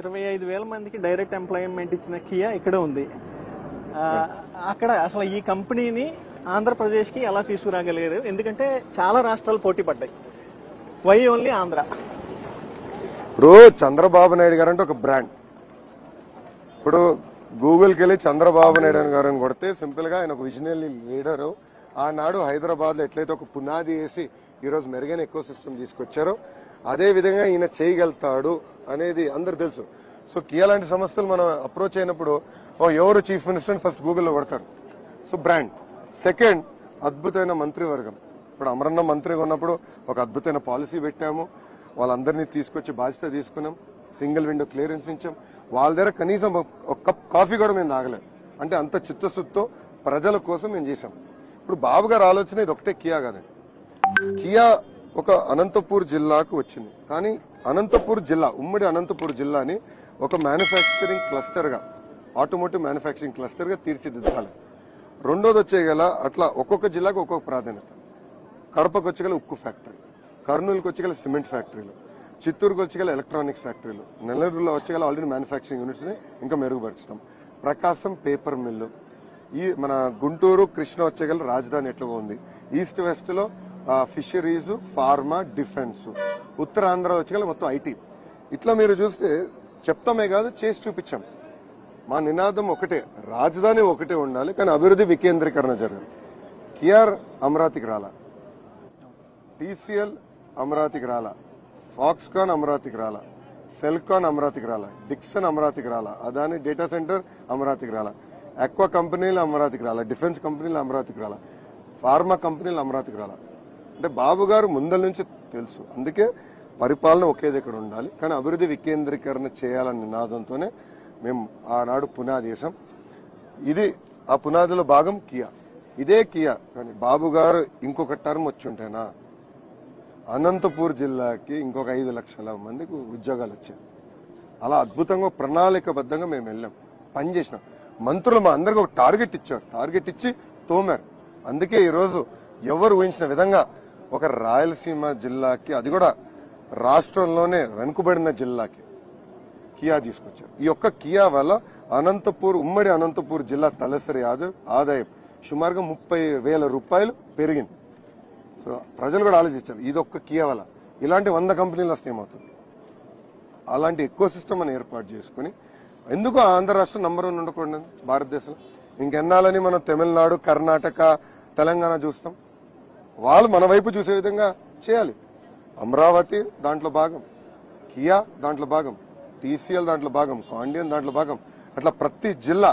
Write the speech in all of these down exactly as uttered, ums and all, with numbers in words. ఇరవై ఐదు వేల మందికి డైరెక్ట్ ఎంప్లాయ్మెంట్ ఇచ్చిన కియా ఇక్కడ ఉంది. అక్కడ అసలు ఈ కంపెనీని ఆంధ్రప్రదేశ్ కి ఎలా తీసుకురాగలిగారు? ఎందుకంటే చాలా రాష్ట్రాలు పోటీ పడ్డాయి. Why only Andhra? ఇప్పుడు చంద్రబాబు నాయుడు గారు అంటే ఒక బ్రాండ్. ఇప్పుడు గూగుల్కి వెళ్ళి చంద్రబాబు నాయుడు గారు అని కొడితే సింపుల్ గా ఆయన ఒక విజనరీ లీడరు. ఆనాడు హైదరాబాద్ లో ఎట్లయితే ఒక పునాది వేసి ఈరోజు మెరుగైన ఎకో సిస్టమ్ తీసుకొచ్చారో అదే విధంగా ఈయన చేయగలుగుతాడు అనేది అందరు తెలుసు. సో కియా లాంటి సంస్థలు మనం అప్రోచ్ అయినప్పుడు ఎవరు చీఫ్ మినిస్టర్ ఫస్ట్ గూగుల్లో కొడతారు. So brand. సెకండ్, అద్భుతమైన మంత్రివర్గం. ఇప్పుడు అమరన్న మంత్రిగా ఉన్నప్పుడు ఒక అద్భుతమైన పాలసీ పెట్టాము, వాళ్ళందరినీ తీసుకొచ్చి బాధ్యత తీసుకున్నాం, సింగిల్ విండో క్లియరెన్స్ ఇచ్చాం. వాళ్ళ దగ్గర కనీసం ఒక కప్ కాఫీ కూడా మేము తాగలేదు. అంటే అంత చిత్తశుద్ధితో ప్రజల కోసం మేము చేసాం. ఇప్పుడు బాబు గారు ఆలోచన ఇది ఒకటే కియా కాదండి. కియా ఒక అనంతపూర్ జిల్లాకు వచ్చింది, కానీ అనంతపూర్ జిల్లా ఉమ్మడి అనంతపూర్ జిల్లాని ఒక మ్యానుఫ్యాక్చరింగ్ క్లస్టర్గా, ఆటోమోటివ్ మ్యానుఫ్యాక్చరింగ్ క్లస్టర్గా తీర్చిదిద్దాలి. రెండోది వచ్చేగల అట్లా ఒక్కొక్క జిల్లాకు ఒక్కొక్క ప్రాధాన్యత. కడపకు వచ్చేగల ఉక్కు ఫ్యాక్టరీ, కర్నూలుకి వచ్చేగల సిమెంట్ ఫ్యాక్టరీలు, చిత్తూరుకు వచ్చేగల ఎలక్ట్రానిక్స్ ఫ్యాక్టరీలు, నెల్లూరులో వచ్చేగల ఆల్రెడీ మ్యానుఫ్యాక్చరింగ్ యూనిట్స్ని ఇంకా మెరుగుపరుస్తాం. ప్రకాశం పేపర్ మిల్లు, ఈ మన గుంటూరు కృష్ణా వచ్చేగల రాజధాని ఎట్లా ఉంది. ఈస్ట్ వెస్ట్లో ఫిషరీస్, ఫార్మా, డిఫెన్స్. ఉత్తరాంధ్ర వచ్చేగల మొత్తం ఐటీ. ఇట్లా మీరు చూస్తే చెప్తామే కాదు, చేసి చూపించాం. మా నినాదం ఒకటే, రాజధాని ఒకటే ఉండాలి, కానీ అభివృద్ధి వికేంద్రీకరణ జరగాలి. కియర్ అమరావతికి రాలా, టీసీఎల్ అమరావతికి రాలా, ఫాక్స్కాన్ అమరావతికి రాలా, సెల్కాన్ అమరావతికి రాలా, డిక్సన్ అమరావతికి రాలా, అదాని డేటా సెంటర్ అమరావతికి రాలా, ఎక్వా కంపెనీలు అమరావతికి రాలా, డిఫెన్స్ కంపెనీలు అమరావతికి రాలా, ఫార్మా కంపెనీలు అమరావతికి రాలా. అంటే బాబు గారు ముందల నుంచి తెలుసు. అందుకే పరిపాలన ఒకే దగ్గర ఉండాలి, కానీ అభివృద్ధి వికేంద్రీకరణ చేయాలన్న నినాదంతోనే మేము ఆనాడు పునాది వేసాం. ఇది ఆ పునాదిలో భాగం కియా. ఇదే కియా కానీ బాబు గారు ఇంకొక టర్మ్ వచ్చి ఉంటేనా అనంతపూర్ జిల్లాకి ఇంకొక ఐదు లక్షల మందికి ఉద్యోగాలు వచ్చాయి. అలా అద్భుతంగా ప్రణాళికబద్ధంగా మేము వెళ్ళాం, పనిచేసినాం. మంత్రులు మా అందరికి ఒక టార్గెట్ ఇచ్చారు, టార్గెట్ ఇచ్చి తోమారు. అందుకే ఈరోజు ఎవరు ఊహించిన విధంగా ఒక రాయలసీమ జిల్లాకి, అది కూడా రాష్ట్రంలోనే వెనుకబడిన జిల్లాకి కియా తీసుకొచ్చారు. ఈ యొక్క కియా వల్ల అనంతపూర్, ఉమ్మడి అనంతపూర్ జిల్లా తలసరి ఆదాయం సుమారుగా ముప్పై వేల రూపాయలు పెరిగింది. సో ప్రజలు కూడా ఆలోచించారు, ఇదొక్క కియా వల్ల ఇలాంటి వంద కంపెనీలు వస్తేమవుతుంది. అలాంటి ఎకో సిస్టమ్ అని ఏర్పాటు చేసుకుని ఎందుకు ఆంధ్ర రాష్ట్రం నంబర్ వన్ ఉండకూడదు భారతదేశంలో? ఇంకెన్నాళ్ళని మనం తమిళనాడు, కర్ణాటక, తెలంగాణ చూస్తాం. వాళ్ళు మన వైపు చూసే విధంగా చేయాలి. అమరావతి దాంట్లో భాగం, కియా దాంట్లో భాగం, టీసీఎల్ దాంట్లో భాగం, కాండియన్ దాంట్లో భాగం. అట్లా ప్రతి జిల్లా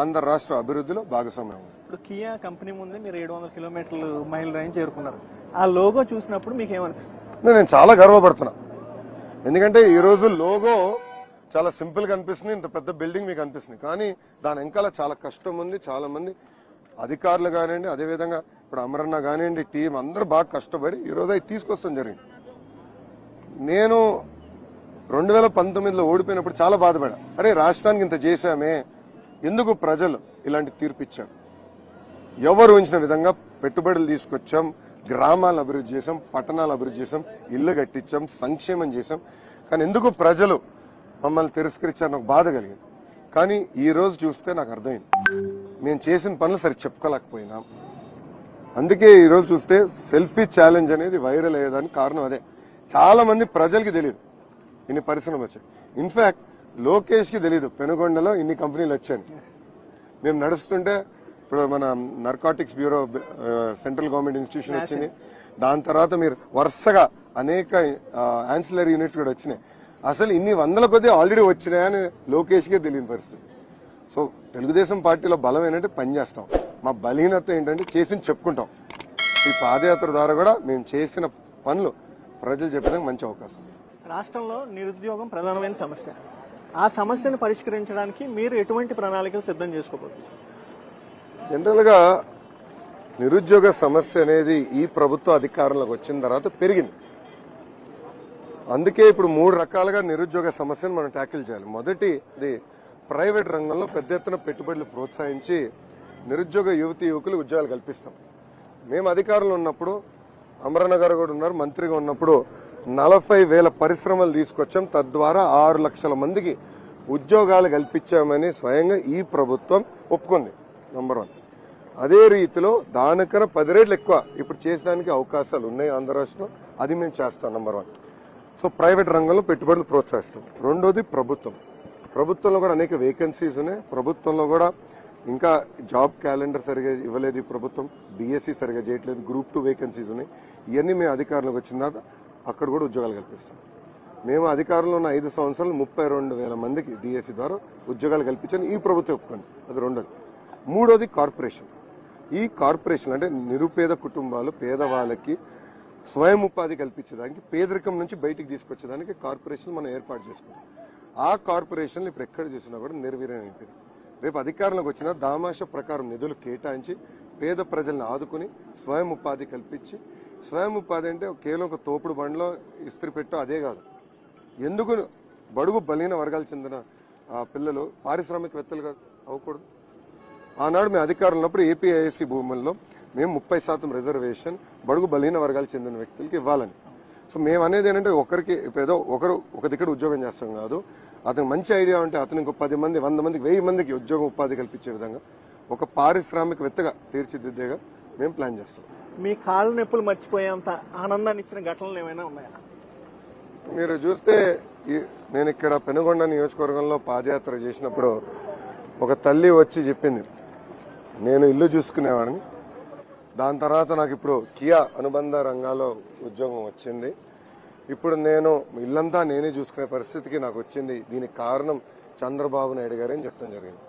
ఆంధ్ర రాష్ట్ర అభివృద్ధిలో భాగస్వామ్యం. ఇప్పుడు కియా కంపెనీ ముందే మీరు ఏడు వందల కిలోమీటర్లు మైల్ రేంజ్ చేరుకున్నారు. ఆ లోగో చూసినప్పుడు మీకు ఏమనిపిస్తుంది? నేను చాలా గర్వపడుతున్నా, ఎందుకంటే ఈ రోజు లోగో చాలా సింపుల్ గా అనిపిస్తుంది, ఇంత పెద్ద బిల్డింగ్ మీకు అనిపిస్తుంది. కానీ దాని వెనకాల చాలా కష్టం ఉంది. చాలా మంది అధికారులు కానివ్వండి, అదేవిధంగా ఇప్పుడు అమరన్న కానివ్వండి, టీం అందరూ బాగా కష్టపడి ఈరోజు అది తీసుకొస్తాం జరిగింది. నేను రెండు వేల పంతొమ్మిదిలో ఓడిపోయినప్పుడు చాలా బాధపడా. అరే రాష్ట్రానికి ఇంత చేశామే, ఎందుకు ప్రజలు ఇలాంటి తీర్పు ఇచ్చారు? ఎవరు ఊహించిన విధంగా పెట్టుబడులు తీసుకొచ్చాం, గ్రామాలను అభివృద్ధి చేసాం, పట్టణాలు అభివృద్ధి చేసాం, ఇల్లు కట్టించాం, సంక్షేమం చేసాం. కానీ ఎందుకు ప్రజలు మమ్మల్ని తిరస్కరించారని ఒక బాధ కలిగింది. కానీ ఈ రోజు చూస్తే నాకు అర్థమైంది, మేము చేసిన పనులు సరి చెప్పుకోలేకపోయినాం. అందుకే ఈరోజు చూస్తే సెల్ఫీ ఛాలెంజ్ అనేది వైరల్ అయ్యేదానికి కారణం అదే. చాలా మంది ప్రజలకి తెలియదు ఇన్ని పరిశ్రమలు వచ్చాయి. ఇన్ఫాక్ట్ లోకేష్ కి తెలీదు పెనుగొండలో ఇన్ని కంపెనీలు వచ్చాయని. మేము నడుస్తుంటే ఇప్పుడు మన narcotics bureau, central government institution వచ్చింది. దాని తర్వాత మీరు వరుసగా అనేక ఆన్సిలరీ యూనిట్స్ కూడా వచ్చినాయి. అసలు ఇన్ని వందల కొద్దీ ఆల్రెడీ వచ్చినాయని లోకేష్ కే తెలియని పరిస్థితి. సో తెలుగుదేశం పార్టీలో బలం ఏంటంటే పనిచేస్తాం, మా బలహీనత ఏంటంటే చేసి చెప్పుకుంటాం. ఈ పాదయాత్ర ద్వారా కూడా మేము చేసిన పనులు ప్రజలు చెప్పడానికి మంచి అవకాశం. రాష్ట్రంలో నిరుద్యోగం ప్రధానమైన సమస్య. ఆ సమస్యను పరిష్కరించడానికి మీరు ఎటువంటి ప్రణాళికలు సిద్ధం చేసుకోబోతున్నారు? జనరల్ గా నిరుద్యోగ సమస్య అనేది ఈ ప్రభుత్వ అధికారంలోకి వచ్చిన తర్వాత పెరిగింది. అందుకే ఇప్పుడు మూడు రకాలుగా నిరుద్యోగ సమస్యను మనం ట్యాకిల్ చేయాలి. మొదటి, ఇది ప్రైవేట్ రంగంలో పెద్ద ఎత్తున పెట్టుబడులు ప్రోత్సహించి నిరుద్యోగ యువతి యువకులు ఉద్యోగాలు కల్పిస్తాం. మేము అధికారంలో ఉన్నప్పుడు, అమరన్న గారు కూడా ఉన్నారు మంత్రిగా ఉన్నప్పుడు, నలభై వేల పరిశ్రమలు తీసుకొచ్చాం తద్వారా ఆరు లక్షల మందికి ఉద్యోగాలు కల్పించామని స్వయంగా ఈ ప్రభుత్వం ఒప్పుకుంది నంబర్ వన్. అదే రీతిలో దానికన్నా పది రెట్లు ఎక్కువ ఇప్పుడు చేయడానికి అవకాశాలు ఉన్నాయి ఆంధ్ర రాష్ట్రంలో, అది మేము చేస్తాం నంబర్ వన్. సో ప్రైవేట్ రంగంలో పెట్టుబడులు ప్రోత్సహిస్తాం. రెండోది ప్రభుత్వం, ప్రభుత్వంలో కూడా అనేక వేకెన్సీస్ ఉన్నాయి, ప్రభుత్వంలో కూడా ఇంకా జాబ్ క్యాలెండర్ సరిగా ఇవ్వలేదు ప్రభుత్వం, బీఎస్సీ సరిగా చేయట్లేదు, గ్రూప్ టూ వేకెన్సీస్ ఉన్నాయి. ఇవన్నీ మేము అధికారంలోకి వచ్చిన తర్వాత అక్కడ కూడా ఉద్యోగాలు కల్పిస్తాం. మేము అధికారంలో ఉన్న ఐదు సంవత్సరాలు ముప్పై రెండు వేల మందికి డిఎస్సీ ద్వారా ఉద్యోగాలు కల్పించాను ఈ ప్రభుత్వం ఒప్పుకోండి, అది రెండోది. మూడోది కార్పొరేషన్. ఈ కార్పొరేషన్ అంటే నిరుపేద కుటుంబాలు పేదవాళ్ళకి స్వయం ఉపాధి కల్పించడానికి పేదరికం నుంచి బయటికి తీసుకొచ్చేదానికి కార్పొరేషన్ మనం ఏర్పాటు చేసుకున్నాం. ఆ కార్పొరేషన్లు ఇప్పుడు ఎక్కడ చూసినా కూడా నిర్వీర్యం అయిపోయింది. రేపు అధికారంలోకి వచ్చిన దామాష ప్రకారం నిధులు కేటాయించి పేద ప్రజలను ఆదుకుని స్వయం ఉపాధి కల్పించి, స్వయం ఉపాధి అంటే కేవలం ఒక తోపుడు బండ్లో ఇస్త్రీ పెట్టో అదే కాదు, ఎందుకు బడుగు బలహీన వర్గాలు చెందిన పిల్లలు పారిశ్రామికవేత్తలు అవ్వకూడదు. ఆనాడు మేము అధికారంలోప్పుడు ఏపీఐఎస్సీ భూముల్లో మేము ముప్పై శాతం రిజర్వేషన్ బడుగు బలహీన వర్గాలు చెందిన వ్యక్తులకి ఇవ్వాలని. సో మేము అనేది ఏంటంటే ఒకరికి ఏదో ఒకరు ఒక దగ్గర ఉద్యోగం చేస్తాం కాదు, అతనికి మంచి ఐడియా ఉంటే అతనికి పది మంది వంద మందికి వెయ్యి మందికి ఉద్యోగం ఉపాధి కల్పించే విధంగా ఒక పారిశ్రామికవేత్తగా తీర్చిదిద్దేగా మేము ప్లాన్ చేస్తాం. మీ కాళ్ళ నొప్పులు మర్చిపోయేంత ఆనందాన్ని ఇచ్చిన ఘటనలు ఏమైనా ఉన్నాయా? మీరు చూస్తే నేను ఇక్కడ పెనుగొండ నియోజకవర్గంలో పాదయాత్ర చేసినప్పుడు ఒక తల్లి వచ్చి చెప్పింది, నేను ఇల్లు చూసుకునేవాడిని, దాని తర్వాత నాకు ఇప్పుడు కియా అనుబంధ రంగాల్లో ఉద్యోగం వచ్చింది, ఇప్పుడు నేను ఇల్లంతా నేనే చూసుకునే పరిస్థితికి నాకు వచ్చింది, దీనికి కారణం చంద్రబాబు నాయుడు గారు అని చెప్తాం జరిగింది.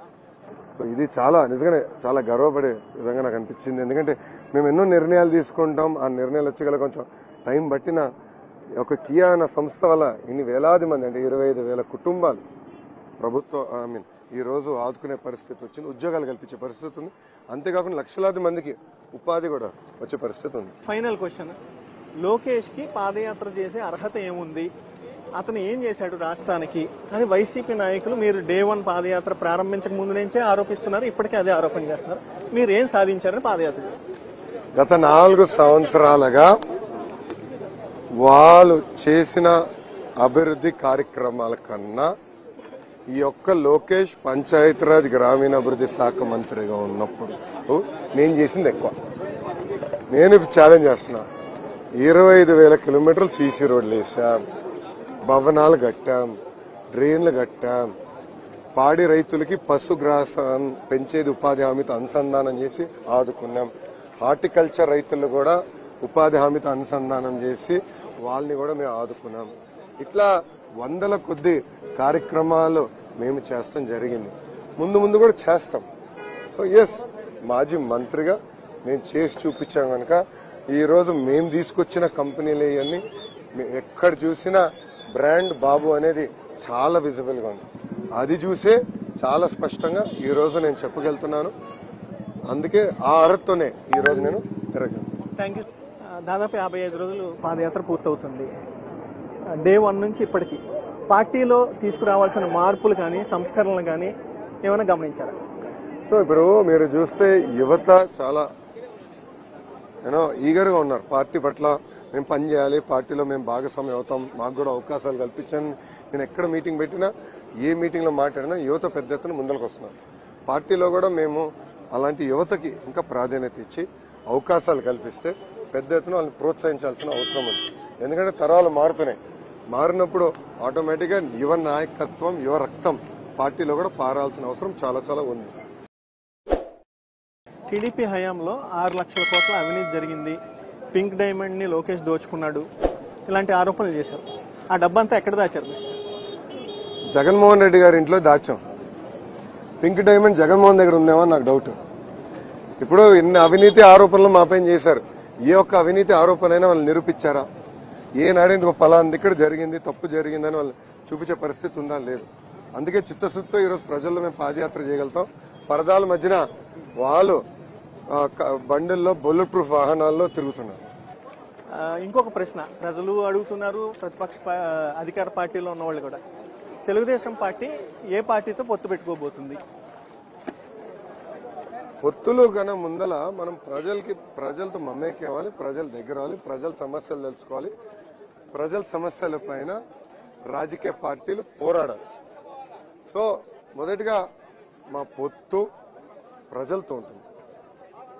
సో ఇది చాలా నిజంగానే చాలా గర్వపడే విధంగా నాకు అనిపించింది. ఎందుకంటే మేము ఎన్నో నిర్ణయాలు తీసుకుంటాం, ఆ నిర్ణయాలు వచ్చేగల కొంచెం టైం పట్టిన ఒక కియా అన్న సంస్థ వల్ల ఇన్ని వేలాది మంది అంటే ఇరవై ఐదు వేల కుటుంబాలు ప్రభుత్వం ఐ మీన్ ఈ రోజు ఆదుకునే పరిస్థితి వచ్చింది, ఉద్యోగాలు కల్పించే పరిస్థితి ఉంది, అంతేకాకుండా లక్షలాది మందికి ఉపాధి కూడా వచ్చే పరిస్థితి ఉంది. ఫైనల్ క్వశ్చన్, లోకేష్ కి పాదయాత్ర చేసే అర్హత ఏముంది, అతను ఏం చేశాడు రాష్ట్రానికి అని వైసీపీ నాయకులు మీరు డే వన్ పాదయాత్ర ప్రారంభించక ముందు నుంచే ఆరోపిస్తున్నారు, ఇప్పటికే అదే ఆరోపణ చేస్తున్నారు, మీరు ఏం సాధించారని పాదయాత్ర చేస్తున్నారు? గత నాలుగు సంవత్సరాలుగా వాళ్ళు చేసిన అభివృద్ది కార్యక్రమాల కన్నా ఈ యొక్క లోకేష్ పంచాయతీరాజ్ గ్రామీణాభివృద్ధి శాఖ మంత్రిగా ఉన్నప్పుడు నేను చేసింది ఎక్కువ. నేను ఛాలెంజ్ చేస్తున్నా, ఇరవై ఐదు వేల కిలోమీటర్లు సీసీ రోడ్లు వేసాం, భవనాలు కట్టాం, డ్రైన్లు కట్టాం, పాడి రైతులకి పశుగ్రాసం పెంచేది ఉపాధి హామీతో అనుసంధానం చేసి ఆదుకున్నాం, హార్టికల్చర్ రైతులు కూడా ఉపాధి హామీతో అనుసంధానం చేసి వాళ్ళని కూడా మేము ఆదుకున్నాం. ఇట్లా వందల కొద్ది కార్యక్రమాలు మేము చేస్తాం జరిగింది, ముందు ముందు కూడా చేస్తాం. సో ఎస్, మాజీ మంత్రిగా మేము చేసి చూపించాం కనుక ఈరోజు మేము తీసుకొచ్చిన కంపెనీలు ఇవన్నీ ఎక్కడ చూసినా బ్రాండ్ బాబు అనేది చాలా విజిబుల్ గా ఉంది, అది చూసే చాలా స్పష్టంగా ఈ రోజు నేను చెప్పగలుగుతున్నాను, అందుకే ఆ అర్హతతోనే ఈ రోజు నేను తిరగలుగుతాను. Thank you. దాదాపు యాభై ఐదు రోజులు పాదయాత్ర పూర్తవుతుంది, డే వన్ నుంచి ఇప్పటికీ పార్టీలో తీసుకురావాల్సిన మార్పులు కానీ సంస్కరణలు కానీ ఏమైనా గమనించారా? సో ఇప్పుడు మీరు చూస్తే యువత చాలా యూనో ఈగర్గా ఉన్నారు పార్టీ పట్ల, మేము పని చేయాలి, పార్టీలో మేము భాగస్వామ్యం అవుతాం, మాకు కూడా అవకాశాలు కల్పించాను. నేను ఎక్కడ మీటింగ్ పెట్టినా ఏ మీటింగ్లో మాట్లాడినా యువత పెద్ద ఎత్తున ముందరకు వస్తున్నారు. పార్టీలో కూడా మేము అలాంటి యువతకి ఇంకా ప్రాధాన్యత ఇచ్చి అవకాశాలు కల్పిస్తే పెద్ద ఎత్తున వాళ్ళని ప్రోత్సహించాల్సిన అవసరం ఉంది. ఎందుకంటే తరాలు మారుతున్నాయి, మారినప్పుడు ఆటోమేటిక్గా యువ నాయకత్వం యువ రక్తం పార్టీలో కూడా పారాల్సిన అవసరం చాలా చాలా ఉంది. టీడీపీ హయాంలో ఆరు లక్షల కోట్ల అవినీతి జరిగింది, పింక్ డైమండ్ ని లోకేష్ దోచుకున్నాడు, ఇలాంటి ఆరోపణలు చేశారు, ఆ డబ్బంతా ఎక్కడ దాచారు? జగన్మోహన్ రెడ్డి గారి ఇంట్లో దాచాం. పింక్ డైమండ్ జగన్మోహన్ దగ్గర ఉందేమో నాకు డౌట్. ఇప్పుడు ఇన్ని అవినీతి ఆరోపణలు మాపైన చేశారు, ఏ ఒక్క అవినీతి ఆరోపణైనా వాళ్ళు నిరూపించారా? ఏ నాడేంటి ఒక పలాంది ఇక్కడ జరిగింది తప్పు జరిగిందని వాళ్ళు చూపించే పరిస్థితి ఉందా? లేదు. అందుకే చిత్తశుద్ధితో ఈరోజు ప్రజల్లో మేము పాదయాత్ర చేయగలుగుతాం. పరదాల మధ్యన వాళ్ళు బండిల్లో బుల్లెట్ ప్రూఫ్ వాహనాల్లో తిరుగుతున్నారు. ఇంకొక ప్రశ్న ప్రజలు అడుగుతున్నారు, ప్రతిపక్ష అధికార పార్టీలో ఉన్న వాళ్ళు కూడా, తెలుగుదేశం పార్టీ ఏ పార్టీతో పొత్తు పెట్టుకోబోతుంది? పొత్తులు కన్నా ముందల మనం ప్రజలకి ప్రజలతో మమ్మేకేవాలి, ప్రజల దగ్గర వాలి, ప్రజల సమస్యలు తెలుసుకోవాలి, ప్రజల సమస్యలపైన రాజకీయ పార్టీలు పోరాడాలి. సో మొదటిగా మా పొత్తు ప్రజలతో ఉంటుంది.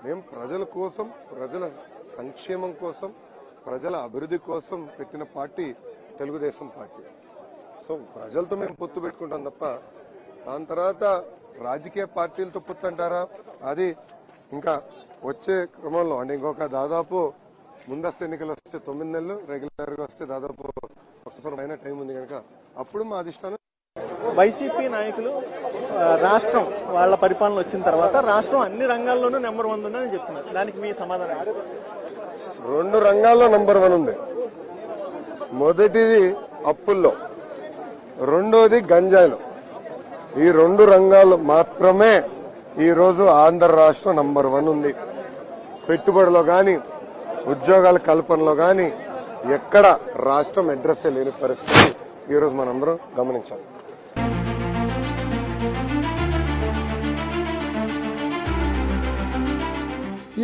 మేము ప్రజల కోసం, ప్రజల సంక్షేమం కోసం, ప్రజల అభివృద్ధి కోసం పెట్టిన పార్టీ తెలుగుదేశం పార్టీ. సో ప్రజలతో మేము పొత్తు పెట్టుకుంటాం తప్ప దాని తర్వాత రాజకీయ పార్టీలతో పొత్తు అంటారా? అది ఇంకా వచ్చే క్రమంలో అంటే ఇంకొక దాదాపు ముందస్తు ఎన్నికలు వస్తే తొమ్మిది నెలలు రెగ్యులర్గా వస్తే దాదాపు అవసరమైన టైం ఉంది కనుక అప్పుడు మా అధిష్టానం వైసీపీ నాయకులు రాష్ట్రం వాళ్ళ పరిపాలన వచ్చిన తర్వాత రాష్ట్రం అన్ని రంగాల్లోనూ నెంబర్ వన్ ఉందని చెప్తున్నారు. దానికి మీ సమాధానం? రెండు రంగాల్లో నెంబర్ వన్ ఉంది. మొదటిది అప్పుల్లో, రెండోది గంజాయిలో. ఈ రెండు రంగాలు మాత్రమే ఈరోజు ఆంధ్ర రాష్ట్రం నంబర్ వన్ ఉంది. పెట్టుబడిలో కానీ ఉద్యోగాల కల్పనలో కానీ ఎక్కడ రాష్ట్రం అడ్రస్ లేని పరిస్థితి ఈరోజు మనందరం గమనించాలి.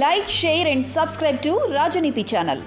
Like, share and subscribe to Rajaneeti channel.